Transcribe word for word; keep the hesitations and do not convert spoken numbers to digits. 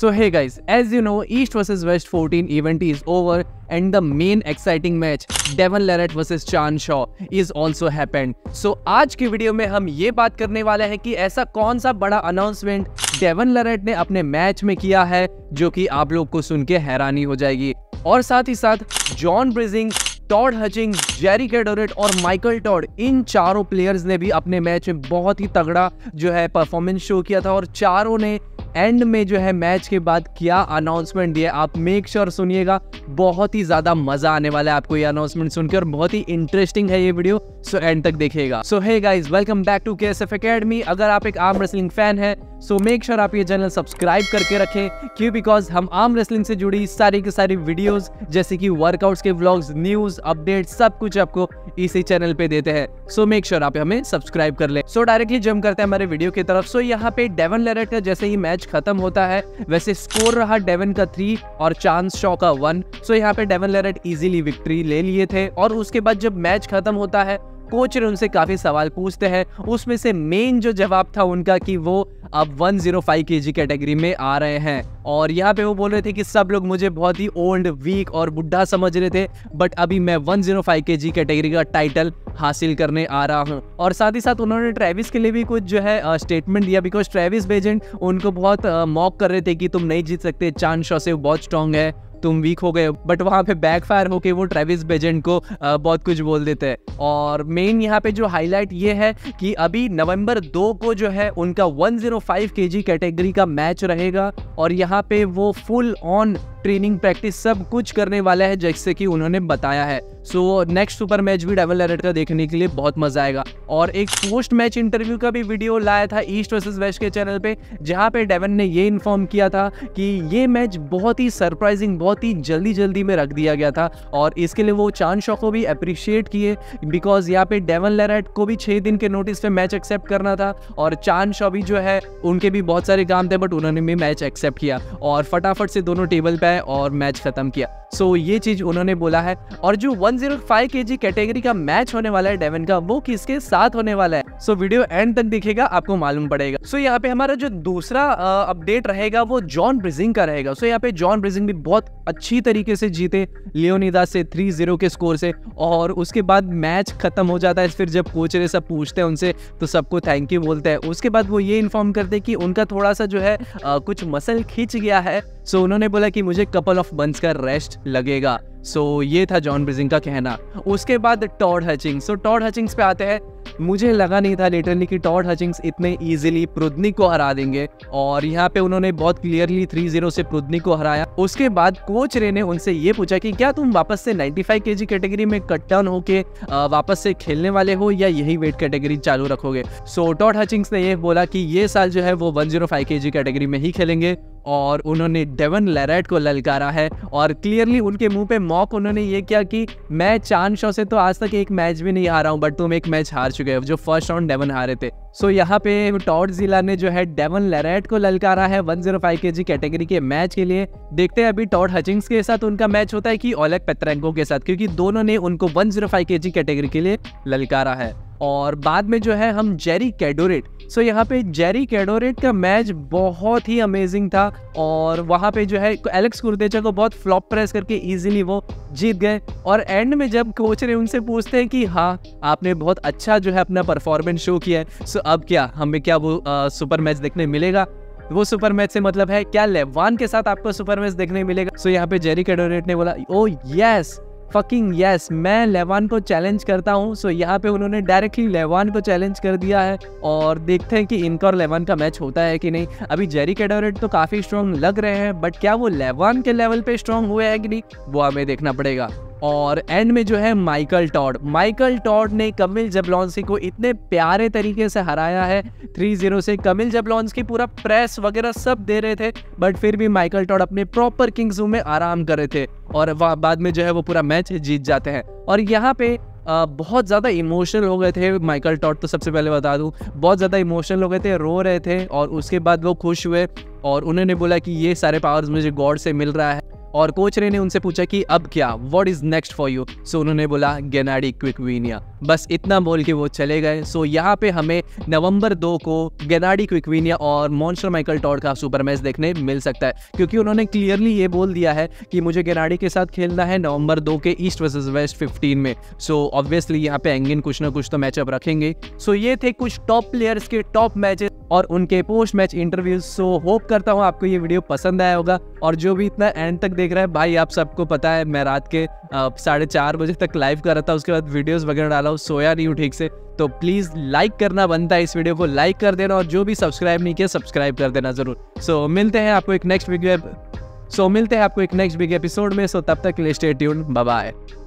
So hey guys, as you know, East versus West fourteen event is over and the main exciting match Devon Larratt versus Chance Shaw is also happened. So आज की video में हम ये बात करने वाले हैं कि ऐसा कौन सा बड़ा अनाउंसमेंट डेवन लैरेट ने अपने मैच में किया है जो कि आप लोग को सुन के हैरानी हो जाएगी। और साथ ही साथ John Brzenk, Todd Hutchings, Jerry Cadorette और माइकल टॉड, इन चारों प्लेयर्स ने भी अपने मैच में बहुत ही तगड़ा जो है परफॉर्मेंस शो किया था और चारों ने एंड में जो है मैच के बाद क्या अनाउंसमेंट दिया, आप मेक श्योर सुनिएगा। बहुत ही ज़्यादा मज़ा आने वाला है आपको ये अनाउंसमेंट सुनकर और बहुत ही इंटरेस्टिंग है ये वीडियो, सो एंड तक देखिएगा। So hey guys, welcome back to KSF academy. अगर आप एक आर्म रेसलिंग फैन है सो मेक श्योर आप ये चैनल सब्सक्राइब करके रखें, क्यों बिकॉज हम आर्म रेसलिंग से जुड़ी सारी की सारी वीडियोज़ जैसे कि वर्कआउट्स के व्लॉग्स, न्यूज़ अपडेट, सब कुछ आपको इसी चैनल पे देते हैं। सो मेक श्योर आप हमें सब्सक्राइब कर ले। सो so, डायरेक्टली जंप करते हैं हमारे वीडियो की तरफ। सो so, यहाँ पे डेवन लैरेट का जैसे ही मैच खत्म होता है वैसे स्कोर रहा डेवन का थ्री और चांस शॉ का वन। सो so, यहाँ पे डेवन लैरेट इजीली विक्ट्री ले लिए थे और उसके बाद जब मैच खत्म होता है कोच ने उनसे काफी सवाल पूछते हैं, उसमें से मेन जो जवाब था उनका कि वो अब one O five KG category में आ रहे हैं और यहाँ पे वो बोल रहे थे कि सब लोग मुझे बहुत ही ओल्ड, वीक और बुढ़ा समझ रहे थे बट अभी मैं one O five KG category का टाइटल हासिल करने आ रहा हूँ। और साथ ही साथ उन्होंने ट्रेविस के लिए भी कुछ जो है स्टेटमेंट दिया बिकॉज ट्रेविस बेजेंट उनको बहुत मॉक कर रहे थे कि तुम नहीं जीत सकते, चांस शॉ से बहुत स्ट्रांग है, तुम वीक हो गए, बट वहाँ पे बैकफायर होके वो ट्रेविस बेजेंट को आ, बहुत कुछ बोल देते हैं। और मेन यहाँ पे जो हाईलाइट ये है कि अभी नवंबर दो को जो है उनका one O five KG category का मैच रहेगा और यहाँ पे वो फुल ऑन ट्रेनिंग, प्रैक्टिस सब कुछ करने वाला है जैसे कि उन्होंने बताया है। सो नेक्स्ट सुपर मैच भी डेवन लैरेट का देखने के लिए बहुत मजा आएगा। और एक पोस्ट मैच इंटरव्यू का भी वीडियो लाया था ईस्ट वर्सेस वेस्ट के चैनल पे, जहाँ पे डेवन ने ये इन्फॉर्म किया था कि ये मैच बहुत ही सरप्राइजिंग, बहुत ही जल्दी जल्दी में रख दिया गया था और इसके लिए वो चांस शॉ को भी अप्रिशिएट किए बिकॉज यहाँ पे डेवन लैरेट को भी छः दिन के नोटिस पे मैच एक्सेप्ट करना था और चांस शॉ भी जो है उनके भी बहुत सारे काम थे बट उन्होंने भी मैच एक्सेप्ट किया और फटाफट से दोनों टेबल पे और मैच खत्म किया। सो so, ये चीज उन्होंने बोला है। और जो one O five KG category का मैच होने वाला है डेवन का, वो किसके साथ होने वाला है, सो so, वीडियो एंड तक देखिएगा, आपको मालूम पड़ेगा। सो so, यहाँ पे हमारा जो दूसरा अपडेट रहेगा वो जॉन ब्रेजिंग का रहेगा। सो so, यहाँ पे जॉन ब्रेजिंग भी बहुत अच्छी तरीके से जीते लियोनिदास से थ्री जीरो के स्कोर से और उसके बाद मैच खत्म हो जाता है। फिर जब कोच ने सब पूछते हैं उनसे तो सबको थैंक यू बोलते हैं। उसके बाद वो ये इन्फॉर्म करते हैं कि उनका थोड़ा सा जो है आ, कुछ मसल खींच गया है। सो so, उन्होंने बोला कि मुझे कपल ऑफ बंस का रेस्ट लगेगा। सो so, ये था जॉन ब्रेजिंग का कहना। उसके बाद Todd Hutchings, so Todd Hutchings पे आते हैं। मुझे लगा नहीं था लिटरली कि टॉड हचिंग्स इतने इजीली प्रुदनिक को हरा देंगे और यहाँ पे उन्होंने बहुत क्लियरली थ्री जीरो से प्रुदनिक को हराया। उसके बाद कोच रे ने उनसे ये पूछा कि क्या तुम वापस से नाइन्टी फाइव केजी कैटेगरी में कट डाउन होके वापस से खेलने वाले हो या यही वेट कैटेगरी चालू रखोगे। सो टॉड हचिंग्स ने यह बोला कि ये साल जो है वो one O five KG category में ही खेलेंगे और उन्होंने डेवन लैरेट को ललकारा है और क्लियरली उनके मुंह पे मॉक उन्होंने ये किया कि मैं चांस शॉ से तो आज तक एक मैच भी नहीं हारा हूँ बट तुम एक मैच हार चुके हो, जो फर्स्ट राउंड डेवन हारे थे। सो so, यहाँ पे टॉड जिला ने जो है डेवन लैरेट को ललकारा है one O five KG category के मैच के लिए। देखते हैं अभी टॉड हचिंग्स के साथ उनका मैच होता है कि ओलेग पेत्रेंको के साथ, क्योंकि दोनों ने उनको one O five KG category के लिए ललकारा है। और बाद में जो है हम जेरी कैडोरेट, सो यहाँ पे जेरी कैडोरेट का मैच बहुत ही अमेजिंग था और वहाँ पे जो है एलेक्स कुर्देचा को बहुत फ्लॉप प्रेस करके इजीली वो जीत गए। और एंड में जब कोच ने उनसे पूछते हैं कि हाँ आपने बहुत अच्छा जो है अपना परफॉर्मेंस शो किया है, सो अब क्या हमें क्या वो आ, सुपर मैच देखने मिलेगा, वो सुपर मैच से मतलब है क्या लेवान के साथ आपको सुपर मैच देखने मिलेगा। सो यहाँ पे जेरी कैडोरेट ने बोला ओ यस फकिंग यस, मैं लेवान को चैलेंज करता हूँ। सो so, यहाँ पे उन्होंने डायरेक्टली लेवान को चैलेंज कर दिया है और देखते हैं कि इनका और लेवान का मैच होता है कि नहीं। अभी जेरी कैडोरेट तो काफ़ी स्ट्रॉन्ग लग रहे हैं बट क्या वो लेवान के लेवल पे स्ट्रॉन्ग हुए हैं कि नहीं, वो हमें देखना पड़ेगा। और एंड में जो है माइकल टॉड, माइकल टॉड ने कमिल जबलॉन्स्की को इतने प्यारे तरीके से हराया है थ्री जीरो से। कमिल जबलॉन्स्की पूरा प्रेस वगैरह सब दे रहे थे बट फिर भी माइकल टॉड अपने प्रॉपर किंग जूम में आराम कर रहे थे और बाद में जो है वो पूरा मैच जीत जाते हैं। और यहाँ पे आ, बहुत ज़्यादा इमोशनल हो गए थे माइकल टॉड, तो सबसे पहले बता दूं बहुत ज़्यादा इमोशनल हो गए थे, रो रहे थे और उसके बाद वो खुश हुए और उन्होंने बोला कि ये सारे पावर्स मुझे गॉड से मिल रहा है और कोच रे ने उनसे पूछा कि अब क्या, what is next for you. So उन्होंने बोला गेनाडी क्विकवेनिया, बस इतना बोल के वो चले गए। सो यहाँ पे हमें नवंबर दो को गेनाडी क्विकवेनिया और मॉन्स्टर माइकल टॉड का सुपर मैच देखने मिल सकता है, क्योंकि उन्होंने क्लियरली ये बोल दिया है कि मुझे गेनाडी के साथ खेलना है नवंबर दो के ईस्ट वर्सेस वेस्ट फिफ्टीन में। सो ऑब्वियसली यहाँ पे एंगिन कुछ ना कुछ तो मैचअप रखेंगे। सो ये थे कुछ टॉप प्लेयर्स के टॉप मैचेस और उनके post match interviews. So hope करता हूँ आपको ये वीडियो पसंद आया होगा, और जो भी इतना एंड तक देख रहा है भाई, आप सबको पता है मैं रात के साढ़े चार बजे तक लाइव कर रहा था, उसके बाद वीडियोस वगैरह डाला हूँ, सोया नहीं हूँ ठीक से, तो प्लीज़ लाइक करना बनता है, इस वीडियो को लाइक कर देना, और जो भी सब्सक्राइब नहीं किया सब्सक्राइब कर देना जरूर। सो मिलते हैं आपको एक नेक्स्ट बिग सो मिलते हैं आपको एक नेक्स्ट बिग एपिसोड में। सो तब तक के लिए स्टे ट्यून्ड, बाय बाय।